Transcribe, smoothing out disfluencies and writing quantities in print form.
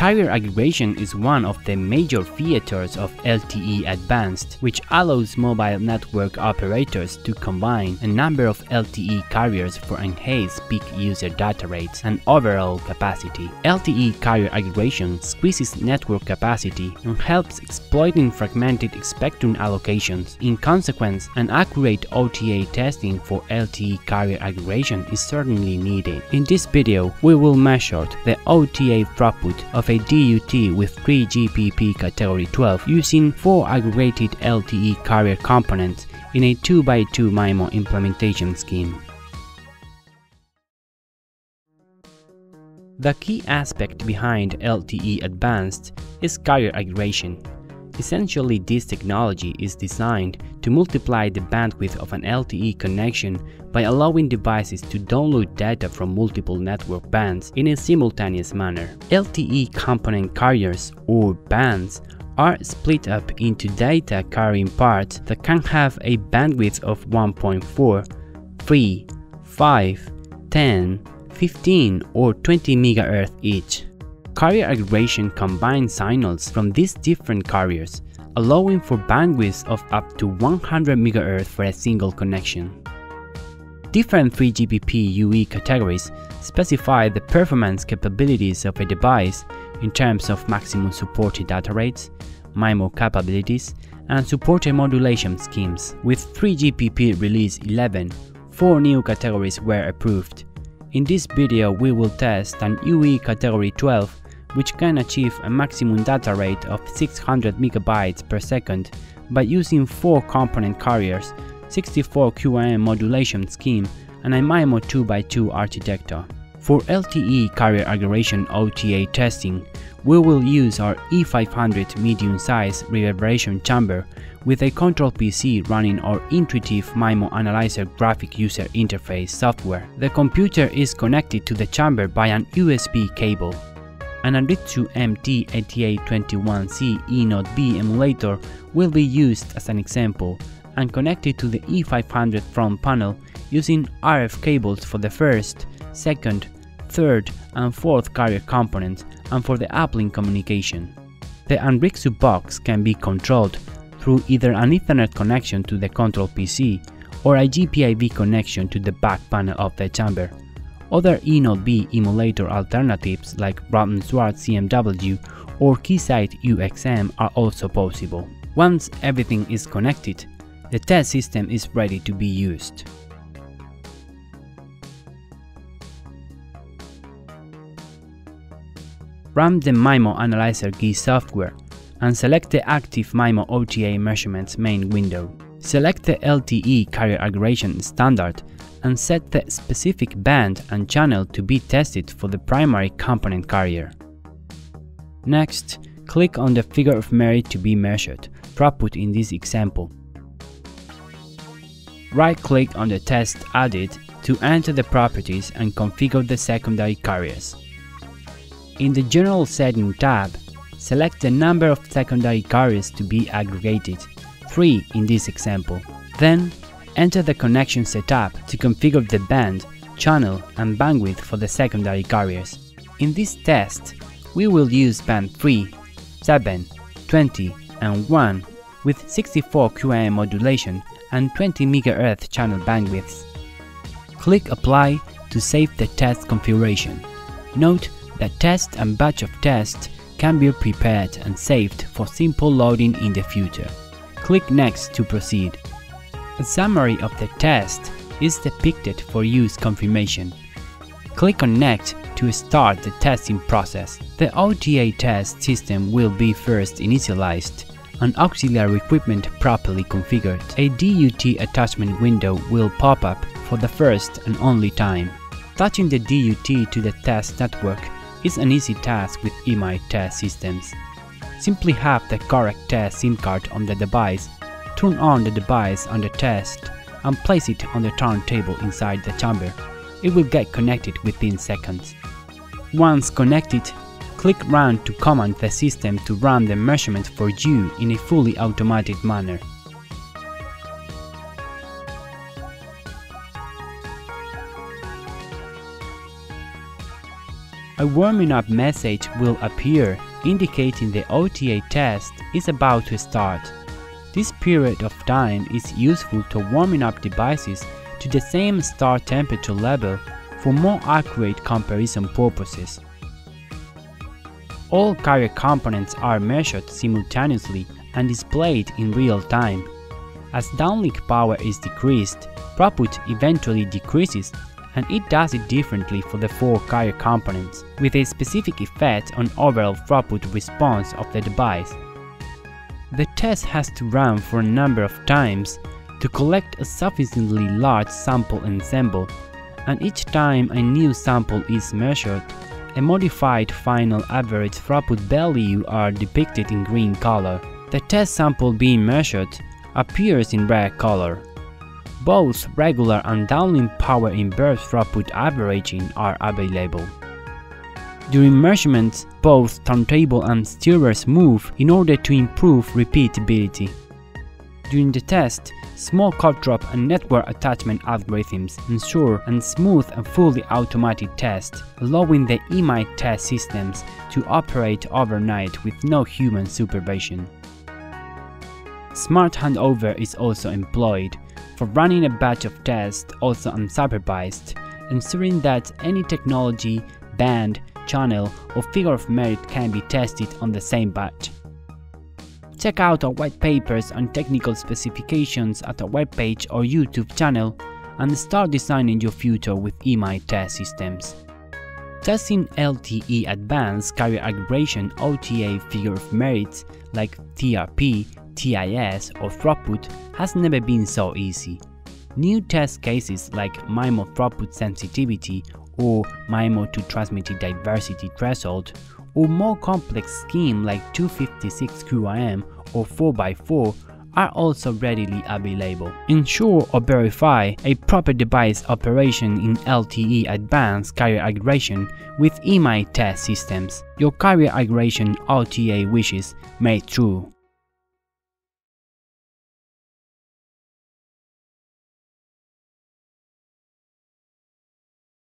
Carrier aggregation is one of the major features of LTE Advanced, which allows mobile network operators to combine a number of LTE carriers for enhanced peak user data rates and overall capacity. LTE carrier aggregation squeezes network capacity and helps exploiting fragmented spectrum allocations. In consequence, an accurate OTA testing for LTE carrier aggregation is certainly needed. In this video, we will measure the OTA throughput of a DUT with 3GPP category 12 using 4 aggregated LTE carrier components in a 2x2 MIMO implementation scheme. The key aspect behind LTE Advanced is carrier aggregation. Essentially, this technology is designed to multiply the bandwidth of an LTE connection by allowing devices to download data from multiple network bands in a simultaneous manner. LTE component carriers, or bands, are split up into data carrying parts that can have a bandwidth of 1.4, 3, 5, 10, 15 or 20 MHz each. Carrier aggregation combines signals from these different carriers, allowing for bandwidths of up to 100 MHz for a single connection. Different 3GPP UE categories specify the performance capabilities of a device in terms of maximum supported data rates, MIMO capabilities, and supported modulation schemes. With 3GPP Release 11, 4 new categories were approved. In this video, we will test an UE category 12 which can achieve a maximum data rate of 600 megabytes per second by using 4 component carriers, 64 QAM modulation scheme and a MIMO 2x2 architecture. For LTE carrier aggregation OTA testing, we will use our E500 medium-size reverberation chamber with a control PC running our intuitive MIMO Analyzer graphic user interface software. The computer is connected to the chamber by an USB cable. An Anritsu MT-8821C E-Node B emulator will be used as an example and connected to the E500 front panel using RF cables for the first, second, third and fourth carrier components and for the uplink communication. The Anritsu box can be controlled through either an Ethernet connection to the control PC or a GPIB connection to the back panel of the chamber. Other E-Node B emulator alternatives like Schwarz CMW or Keysight UXM are also possible. Once everything is connected, the test system is ready to be used. Run the MIMO Analyzer GUI software and select the active MIMO OTA measurements main window. Select the LTE carrier aggregation standard and set the specific band and channel to be tested for the primary component carrier. Next, click on the figure of merit to be measured, throughput in this example. Right-click on the test added to enter the properties and configure the secondary carriers. In the General Setting tab, select the number of secondary carriers to be aggregated, 3 in this example. Then, enter the connection setup to configure the band, channel and bandwidth for the secondary carriers. In this test, we will use band 3, 7, 20 and 1 with 64 QAM modulation and 20 MHz channel bandwidths. Click Apply to save the test configuration. Note that test and batch of tests can be prepared and saved for simple loading in the future. Click Next to proceed. A summary of the test is depicted for use confirmation. Click on Next to start the testing process. The OTA test system will be first initialized and auxiliary equipment properly configured. A DUT attachment window will pop up for the first and only time. Touching the DUT to the test network is an easy task with EMITE test systems. Simply have the correct test SIM card on the device, turn on the device under test and place it on the turntable inside the chamber. It will get connected within seconds. Once connected, click Run to command the system to run the measurement for you in a fully automated manner. a warming up message will appear indicating the OTA test is about to start. This period of time is useful to warming up devices to the same start temperature level for more accurate comparison purposes. All carrier components are measured simultaneously and displayed in real time. As downlink power is decreased, throughput eventually decreases, and it does it differently for the four carrier components, with a specific effect on overall throughput response of the device. The test has to run for a number of times to collect a sufficiently large sample ensemble, and each time a new sample is measured, a modified final average throughput value are depicted in green color. The test sample being measured appears in red color. Both regular and downlink power inverse throughput averaging are available. During measurements, both turntable and stirrers move in order to improve repeatability. During the test, small cut drop and network attachment algorithms ensure and smooth and fully automatic test, allowing the EMITE test systems to operate overnight with no human supervision. Smart handover is also employed for running a batch of tests also unsupervised, ensuring that any technology, band, channel or figure of merit can be tested on the same batch. Check out our white papers and technical specifications at our webpage or YouTube channel and start designing your future with EMITE test systems. Testing LTE Advanced Carrier Aggregation OTA figure of merits like TRP, TIS or throughput has never been so easy. New test cases like MIMO throughput sensitivity or MIMO to transmitted diversity threshold, or more complex scheme like 256 QAM or 4x4 are also readily available. Ensure or verify a proper device operation in LTE Advanced Carrier Aggregation with EMITE test systems. Your carrier aggregation OTA wishes made true.